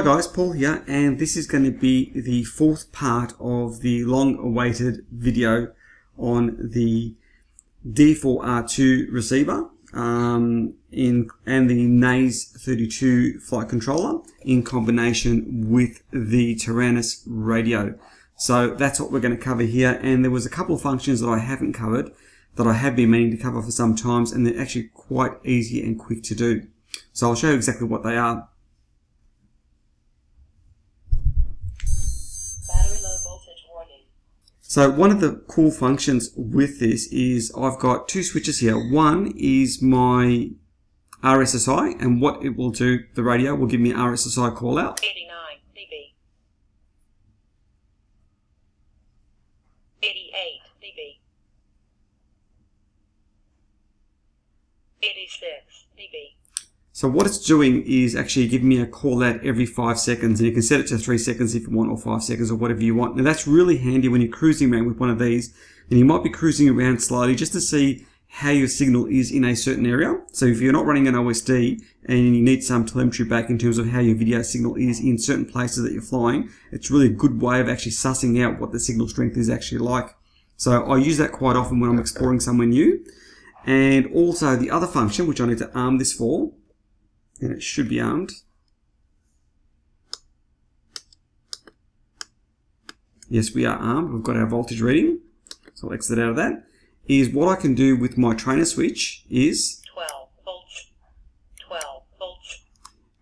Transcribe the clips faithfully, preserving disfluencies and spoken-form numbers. Hi guys, Paul here, and this is going to be the fourth part of the long-awaited video on the D four R two receiver um, in, and the Naze thirty-two flight controller in combination with the Taranis radio. So that's what we're going to cover here, and there was a couple of functions that I haven't covered that I have been meaning to cover for some times, and they're actually quite easy and quick to do. So I'll show you exactly what they are. So one of the cool functions with this is I've got two switches here. One is my R S S I, and what it will do, the radio will give me R S S I call out. eighty-nine dB, eighty-eight dB, eighty-six dB. So what it's doing is actually giving me a call out every five seconds, and you can set it to three seconds if you want, or five seconds, or whatever you want. Now that's really handy when you're cruising around with one of these, and you might be cruising around slightly just to see how your signal is in a certain area. So if you're not running an O S D and you need some telemetry back in terms of how your video signal is in certain places that you're flying, it's really a good way of actually sussing out what the signal strength is actually like. So I use that quite often when I'm exploring somewhere new. And also the other function, which I need to arm this for, and it should be armed. Yes, we are armed. We've got our voltage reading. So I'll exit out of that. Is what I can do with my trainer switch is twelve volts, twelve volts.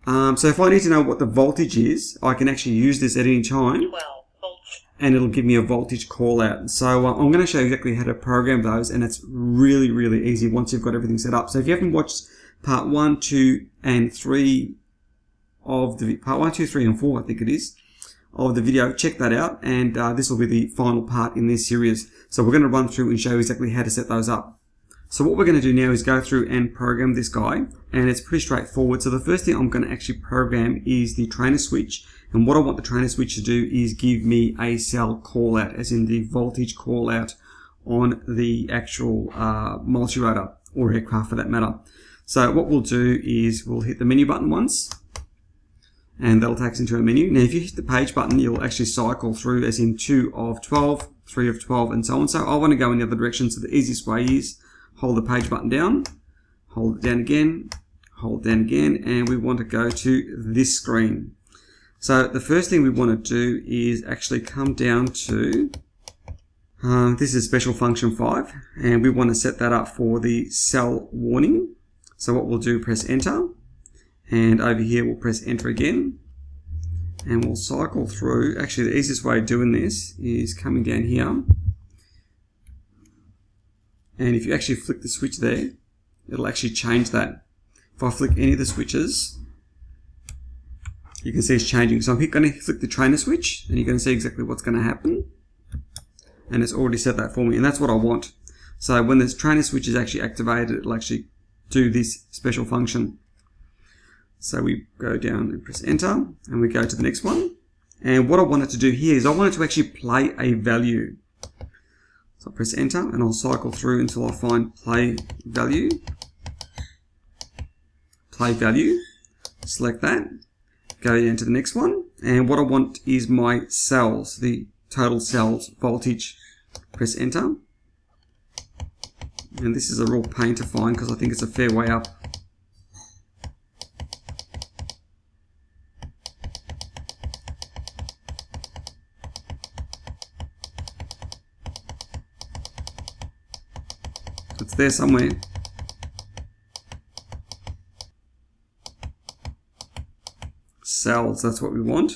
Um, so if I need to know what the voltage is, I can actually use this at any time. twelve volts. And it'll give me a voltage call out. So uh, I'm going to show you exactly how to program those, and it's really, really easy once you've got everything set up. So if you haven't watched Part one, two, and three of the part one, two, three, and four, I think it is, of the video. Check that out, and uh, this will be the final part in this series. So we're going to run through and show exactly how to set those up. So what we're going to do now is go through and program this guy, and it's pretty straightforward. So the first thing I'm going to actually program is the trainer switch, and what I want the trainer switch to do is give me a cell call out, as in the voltage call out on the actual uh, multirotor or aircraft for that matter. So what we'll do is we'll hit the menu button once, and that'll take us into a menu. Now if you hit the page button, you'll actually cycle through, as in two of twelve, three of twelve, and so on. So I want to go in the other direction, so the easiest way is hold the page button down, hold it down again, hold it down again, and we want to go to this screen. So the first thing we want to do is actually come down to, uh, this is special function five, and we want to set that up for the cell warning. So what we'll do, press enter, and over here we'll press enter again, and we'll cycle through. Actually, the easiest way of doing this is coming down here, and if you actually flick the switch there, it'll actually change that. If I flick any of the switches, you can see it's changing. So I'm going to flick the trainer switch, and you're going to see exactly what's going to happen, and it's already set that for me, and that's what I want. So when this trainer switch is actually activated, it'll actually do this special function. So we go down and press enter, and we go to the next one, and what I wanted to do here is I wanted to actually play a value. So I'll press enter, and I'll cycle through until I find play value, play value, select that, go down to the next one, and what I want is my cells, the total cells voltage, press enter. And this is a real pain to find because I think it's a fair way up. It's there somewhere. Cells, that's what we want.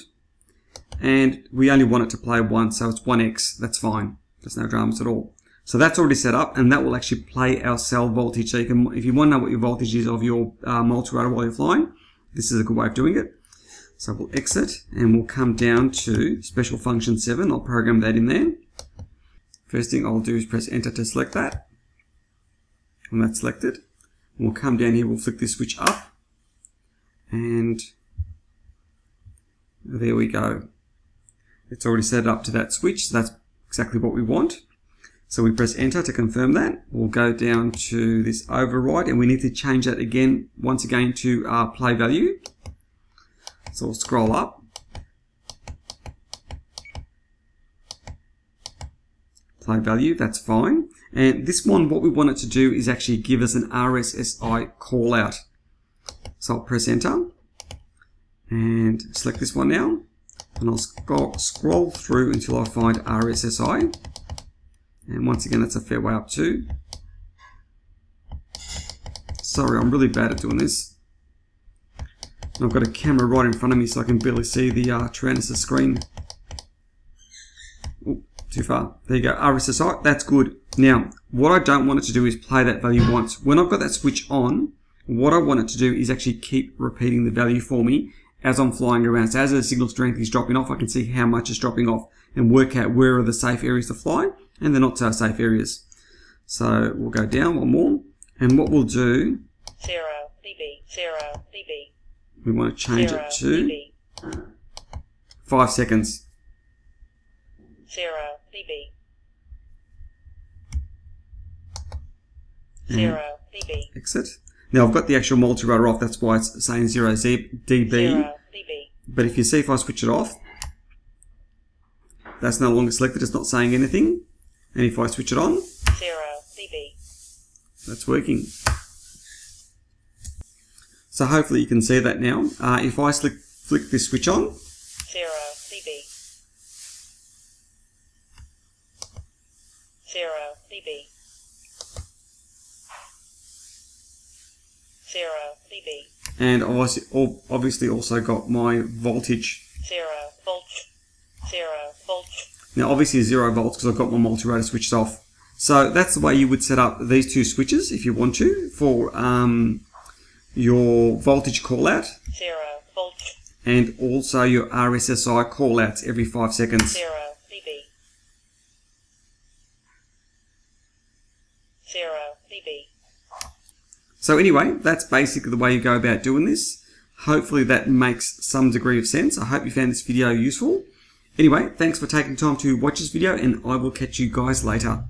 And we only want it to play once, so it's one X, that's fine. There's no dramas at all. So that's already set up, and that will actually play our cell voltage. So you can, if you want to know what your voltage is of your uh, multirotor while you're flying, this is a good way of doing it. So we'll exit, and we'll come down to special function seven. I'll program that in there. First thing I'll do is press enter to select that. When that's selected, we'll come down here, we'll flick this switch up, and there we go. It's already set up to that switch, so that's exactly what we want. So we press enter to confirm that. We'll go down to this override, and we need to change that again, once again, to our play value. So we'll scroll up, play value, that's fine. And this one, what we want it to do is actually give us an R S S I callout. So I'll press enter and select this one now, and I'll sc scroll through until I find R S S I. And once again, that's a fair way up too. Sorry, I'm really bad at doing this. And I've got a camera right in front of me, so I can barely see the uh, Taranis screen. Ooh, too far. There you go, R S S I, that's good. Now, what I don't want it to do is play that value once. When I've got that switch on, what I want it to do is actually keep repeating the value for me as I'm flying around. So as the signal strength is dropping off, I can see how much is dropping off and work out where are the safe areas to fly and the not so safe areas. So we'll go down one more. And what we'll do, zero dB, zero dB. We want to change zero it to dB. five seconds. zero dB, zero dB. Exit. Now I've got the actual multi-rotor off, that's why it's saying zero dB. zero dB. But if you see, if I switch it off, that's no longer selected, it's not saying anything. And if I switch it on, zero dB. That's working. So hopefully you can see that now. Uh, if I flick, flick this switch on, zero dB, zero dB, zero dB, and I obviously also got my voltage, zero volts, zero volts. Now obviously zero volts because I've got my multi-rotor switched off. So that's the way you would set up these two switches if you want to for um, your voltage callout and also your R S S I callouts every five seconds. zero dB, zero dB. So anyway, that's basically the way you go about doing this. Hopefully that makes some degree of sense. I hope you found this video useful. Anyway, thanks for taking time to watch this video, and I will catch you guys later.